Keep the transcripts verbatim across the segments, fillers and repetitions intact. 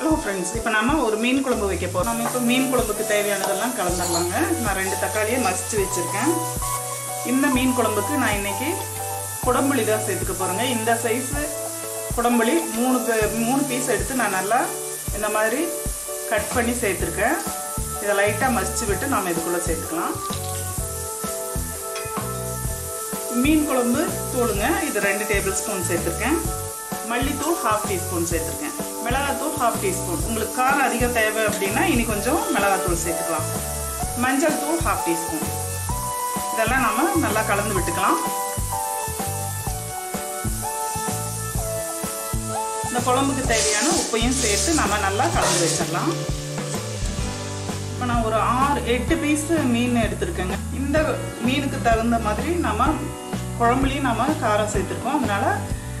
Hello friends, now we will make a meen kulambu. We will make a meen kulambu. We will must this meen kulambu. I will make kudampuli. This size kudampuli three pieces. Cut பண்ணி சேர்த்துர்க்கேன். இத லைட்டா மசிச்சி விட்டு நாம இதுக்குள்ள சேர்த்துக்கலாம். மீன் குழம்பு தூளுங்க இது two tablespoon சேர்த்துர்க்கேன். மல்லி தூள் half teaspoon சேர்த்துர்க்கேன். மிளகாய் தூள் half teaspoon. உங்களுக்கு காரம் அதிக தேவை அப்படினா இனி கொஞ்சம் மிளகாய் தூள் சேர்த்துக்கலாம். மஞ்சள் தூள் half teaspoon. இதெல்லாம் நாம நல்லா கலந்து விட்டுக்கலாம். இந்த குழம்புக்கு தேவையான உப்பையும் சேர்த்து நாம நல்லா கலந்து வெச்சிரலாம். இப்போ நான் ஒரு six eight பீஸ் மீன் எடுத்துர்க்கேன். இந்த மீனுக்கு தகுந்த மாதிரி நாம குழம்புலயே நாம காரம் சேர்த்துறோம். அதனால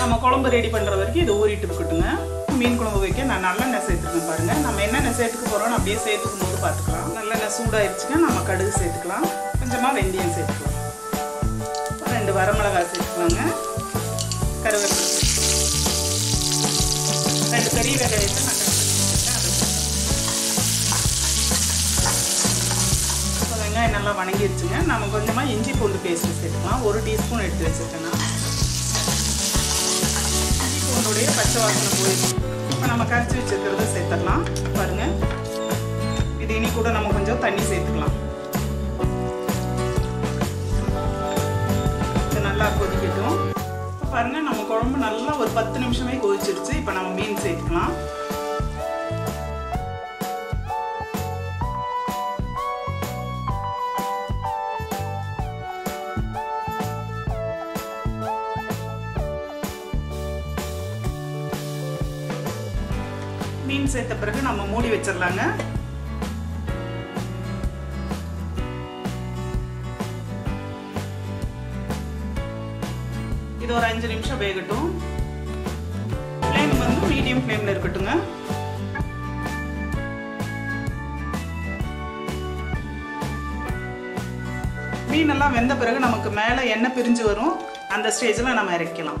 நாம குழம்பு ரெடி பண்ற வரைக்கும் இது ஊறிட்டு இருக்குட்டுங்க மீன் குழம்பு வைக்க நான் நல்லெண்ணெய் சேர்த்துறேன் பாருங்க நாம என்னென்ன சேர்த்துக்க போறோம் அப்படியே சேர்த்துக்கும் போது பார்த்துக்கலாம் நல்லெண்ணெய் சூடாயிருச்சுங்க நாம கடுகு சேர்த்துக்கலாம் கொஞ்சமா வெந்தயம் சேர்த்துக்கலாம் ரெண்டு வரமிளகாய் சேர்த்துக்கலாங்க கருவேப்பிலை ரெண்டு பெரிய வெங்காயம் எடுத்து நான் கட் பண்ணிட்டேன். வெங்காயம் நல்லா வணங்கிடுச்சுங்க. நாம கொஞ்சமா இஞ்சி பூண்டு பேஸ்ட் சேர்த்துக்கலாம். ஒரு டீஸ்பூன் எடுத்து வச்சிட்டேன். இஞ்சி பூண்டோட பச்சை வாசனை போயிடுச்சு. இப்போ நம்ம கரைச்சி வச்சிருக்கிறத சேர்த்துடலாம். பாருங்க. இது இனி கூட நம்ம கொஞ்சம் தண்ணி சேர்த்துக்கலாம். இது நல்லா கொதிக்கட்டும். பாருங்க நம்ம குழம்பு நல்லா ஒரு பத்து நிமிஷமே கொதிச்சிடுச்சு இப்போ நம்ம மீன் சேர்த்துக்கலாம் மீன் சேர்த்த பிறகு நம்ம மூடி வச்சிரலாங்க இது ஒரு five நிமிஷம் வேகட்டும். ஃப்ளேம் வந்து மீடியம் ஃப்ளேம்ல இருக்கட்டும்ங்க. மீன் எல்லாம் வெந்த பிறகு நமக்கு மேல எண்ணெய் பிரிஞ்சு வரும். அந்த ஸ்டேஜ்ல நாம இறக்கலாம்.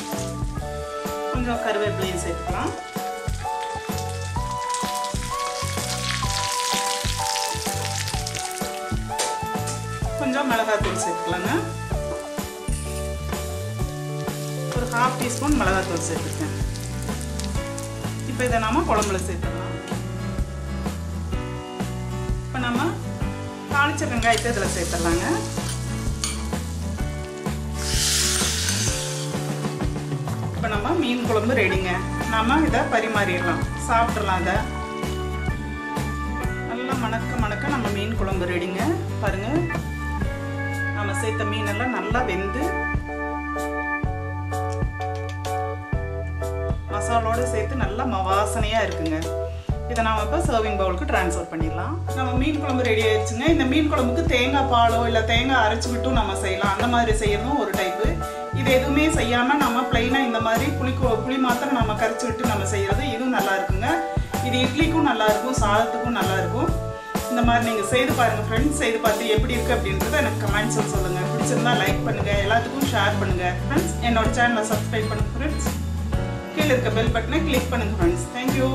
கொஞ்சம் கருவேப்பிலையும் சேர்த்துக்கலாம். கொஞ்சம் மிளகாய் தூள் சேர்த்துக்கலாங்க ஒரு half teaspoon மிளகாய் தூள் சேர்த்துக்கேன் இப்போ இத நாம குழம்புல சேர்த்துக்கலாம் இப்போ நாம தாளிச்ச வெங்காயத்தை இதல சேர்த்துலாங்க இப்போ நம்ம மீன் குழம்பு ரெடிங்க நாம இத பரிமாறிடலாம் சாப்பிடலாம் இத நல்லா மணக்க மணக்க நம்ம மீன் குழம்பு ரெடிங்க பாருங்க நாம சேர்த்த மீன் எல்லாம் நல்லா வெந்து மசாலோட சேர்த்து நல்லா வாசனையா இருக்குங்க இத நாம இப்ப சர்விங் பவுலுக்கு ட்ரான்ஸ்ஃபர் பண்ணிடலாம் நம்ம மீன் குழம்பு ரெடி ஆயிடுச்சுங்க இந்த மீன் குழம்புக்கு தேங்காய் பாலோ இல்ல தேங்காய் அரைச்சு விட்டு நம்ம செய்யலாம் அந்த மாதிரி செய்யறதும் ஒரு டைப் இது எதுவுமே செய்யாம நம்ம பிளைனா இந்த மாதிரி புளி புளி மாத்திரம் நம்ம கரைச்சு விட்டு நம்ம செய்யறது இதுவும் நல்லா இருக்குங்க இது இட்லிக்கும் நல்லா இருக்கும் சாதத்துக்கும் நல்லா இருக்கும் இந்த மாதிரி நீங்க செய்து பாருங்க फ्रेंड्स செய்து பார்த்து எப்படி இருக்கு அப்படிங்கறத எனக்கு கமெண்ட்ஸ்ல சொல்லுங்க பிடிச்சிருந்தா லைக் பண்ணுங்க எல்லாத்துக்கும் ஷேர் பண்ணுங்க फ्रेंड्स என்னோட சேனலை சப்ஸ்கிரைப் பண்ணுங்க फ्रेंड्स கீழ இருக்க பெல் பட்டனை கிளிக் பண்ணுங்க फ्रेंड्स थैंक यू